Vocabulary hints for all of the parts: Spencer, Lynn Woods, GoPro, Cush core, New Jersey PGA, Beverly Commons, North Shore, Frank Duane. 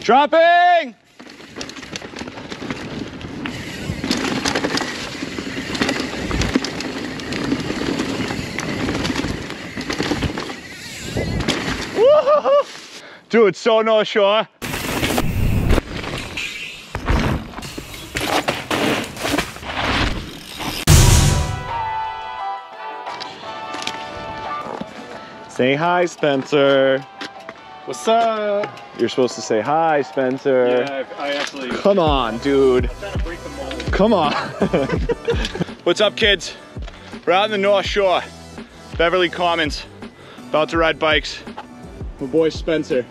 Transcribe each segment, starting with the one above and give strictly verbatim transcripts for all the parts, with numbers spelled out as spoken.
Dropping! Woo-hoo-hoo! Dude, so North Shore. Say hi, Spencer. What's up? You're supposed to say hi, Spencer. Yeah, I, I actually... Come on, dude. I'm trying to break the mold. Come on. What's up, kids? We're out in the North Shore, Beverly Commons. About to ride bikes. My boy Spencer.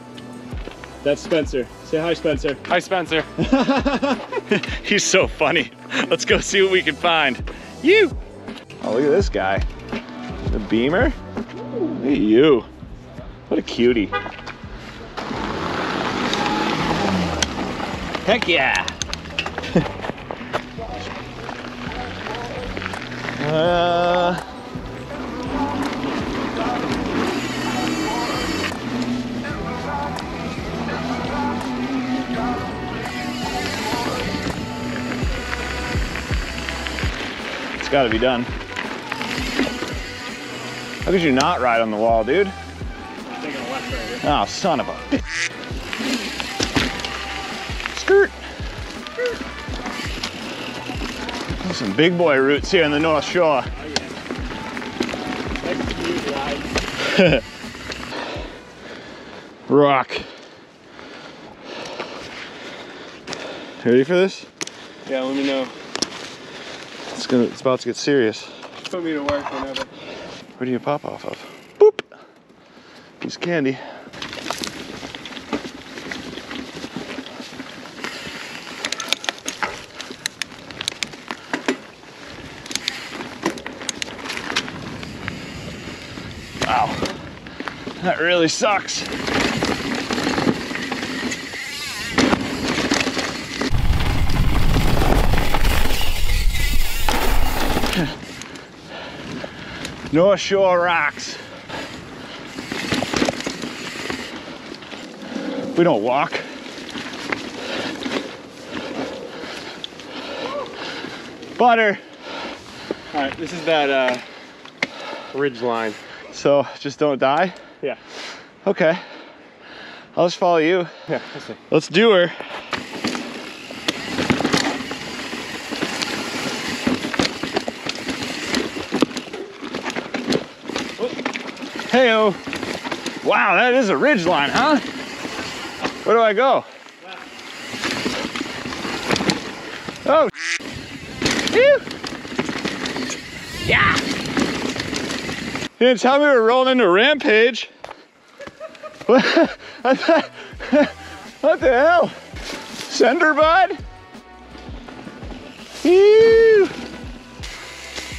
That's Spencer. Say hi, Spencer. Hi, Spencer. He's so funny. Let's go see what we can find. You. Oh, look at this guy. The Beamer. Look at you. What a cutie. Heck yeah. uh... It's gotta be done. How could you not ride on the wall, dude? I'm taking a left right here. Oh, son of a bitch. Skirt. Skirt. Some big boy roots here in the North Shore. Oh, yeah. Rock. Ready for this? Yeah, let me know. It's gonna. It's about to get serious. Put me to work whenever. Where do you pop off of? Boop! Piece of candy. Wow. That really sucks. North Shore rocks. We don't walk. Butter. All right, this is that uh, ridge line. So just don't die? Yeah. Okay. I'll just follow you. Yeah, let's see. Let's do her. Hey-o. Wow, that is a ridge line, huh? Where do I go? Wow. Oh, phew. Yeah. You didn't tell me we were rolling into Rampage. What? What the hell? Cinder Bud? Phew.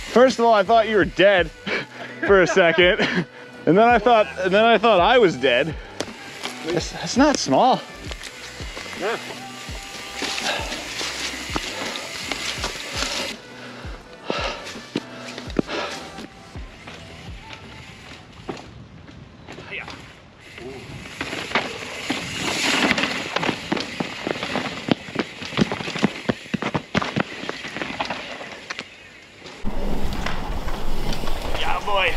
First of all, I thought you were dead for a second. And then I thought, and then I thought I was dead. It's, it's not small. No. Yeah, boy.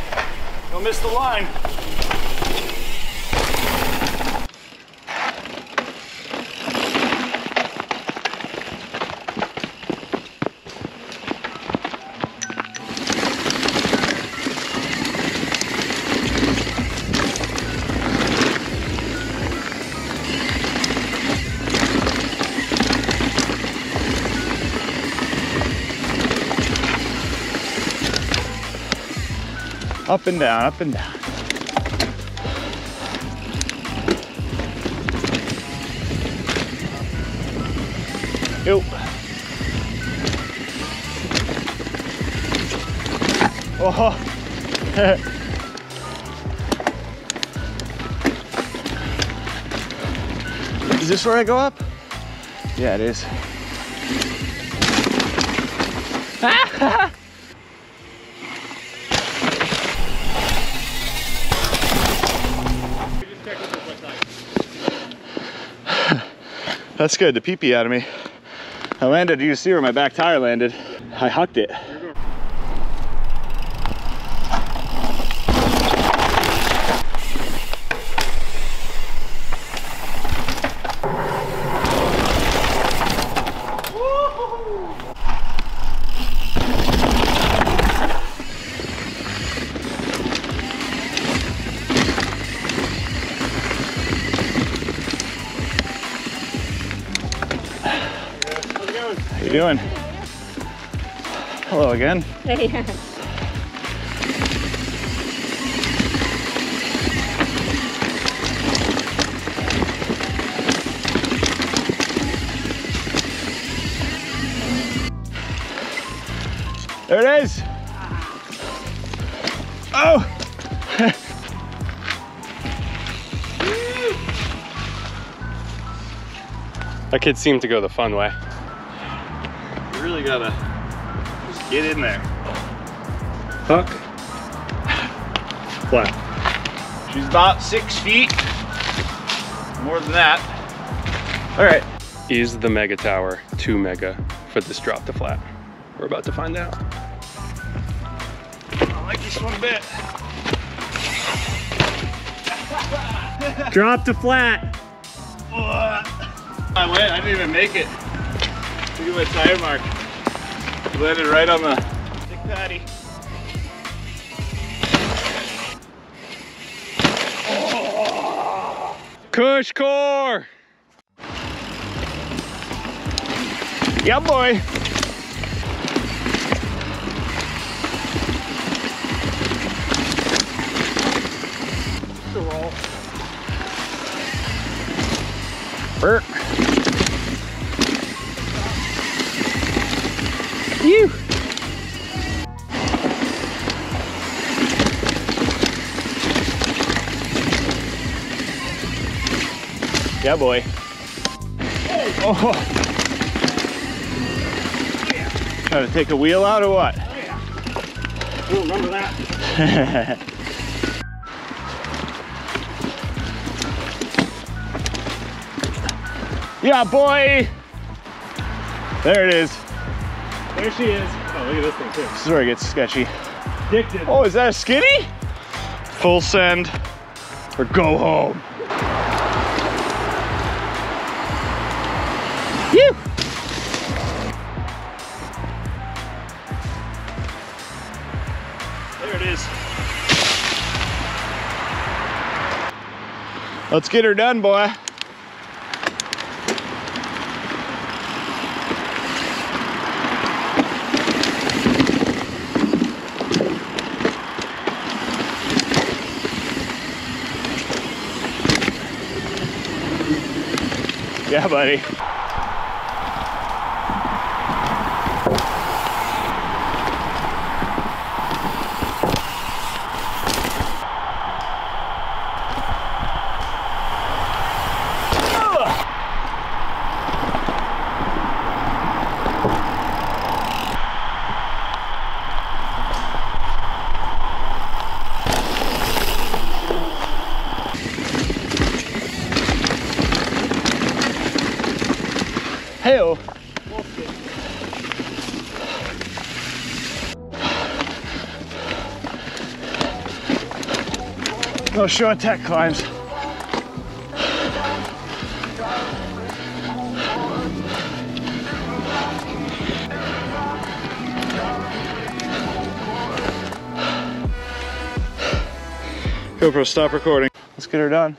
Don't miss the line. Up and down, up and down. Yo. Oh. Is this where I go up? Yeah, it is. Ah! That scared the pee-pee out of me. I landed, you see where my back tire landed. I hucked it. Doing? Hello again. Hey. There it is. Oh. That kid seemed to go the fun way. Really gotta just get in there. Huck. Flat. She's about six feet. More than that. All right. Is the mega tower too mega for this drop to flat? We're about to find out. I like this one a bit. Drop to flat. I went, I didn't even make it. Look at my tire mark. Landed right on the thick patty. Oh. Cush core! Yeah, boy. It's a roll. Burp. You. Yeah, boy. Oh. Yeah. Trying to take a wheel out or what? Oh, yeah. I don't remember that. Yeah, boy. There it is. There she is. Oh, look at this thing too. This is where it gets sketchy. Addicted. Oh, is that a skinny? Full send or go home. Phew. There it is. Let's get her done, boy. Yeah, buddy. Hell. No short tech climbs. GoPro, stop recording. Let's get her done.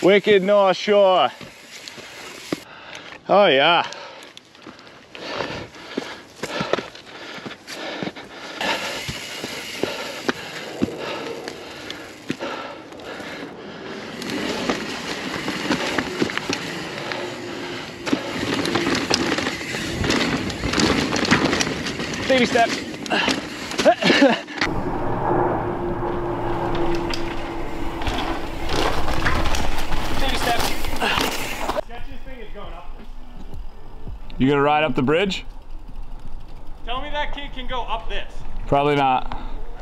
Wicked North Shore. Oh yeah. Baby step. You gonna ride up the bridge? Tell me that kid can go up this. Probably not.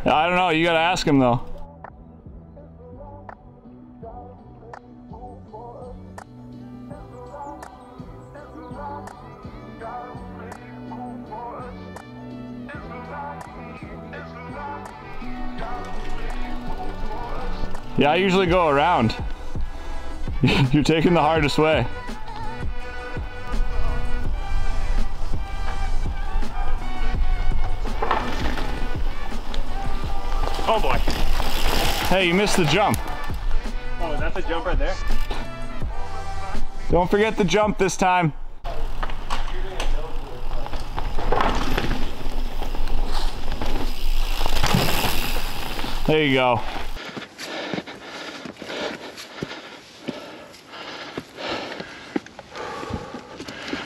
I don't know, you gotta ask him though. Yeah, I usually go around. You're taking the hardest way. Oh boy. Hey, you missed the jump. Oh, is that the jump right there? Don't forget the jump this time. There you go.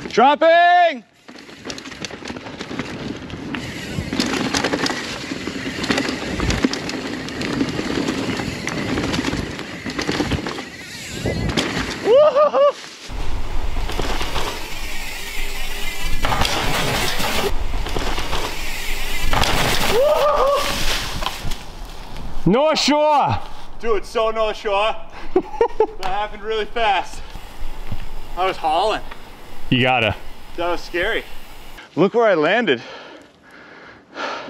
Dropping! North Shore! Dude, so North Shore. That happened really fast. I was hauling. You gotta. That was scary. Look where I landed.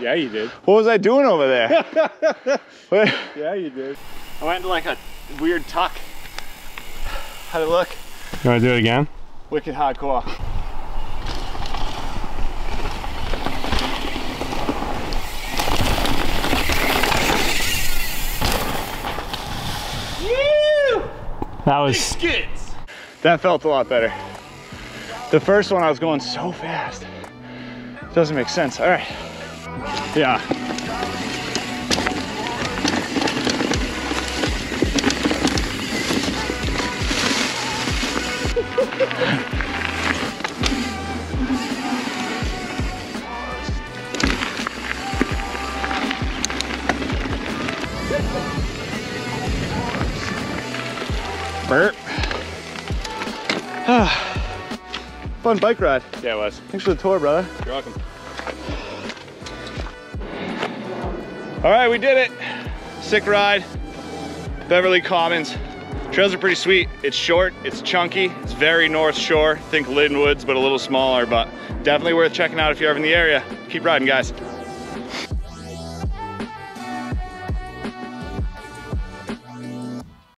Yeah, you did. What was I doing over there? Yeah, you did. I went into like a weird tuck. How'd it look? You wanna do it again? Wicked hardcore. That was skids. That felt a lot better. The first one I was going so fast. It doesn't make sense. All right. Yeah. Burp. Fun bike ride. Yeah, it was. Thanks for the tour, brother. You're welcome. All right, we did it. Sick ride. Beverly Commons. Trails are pretty sweet. It's short, it's chunky, it's very North Shore. Think Lynn Woods, but a little smaller, but definitely worth checking out if you're ever in the area. Keep riding, guys.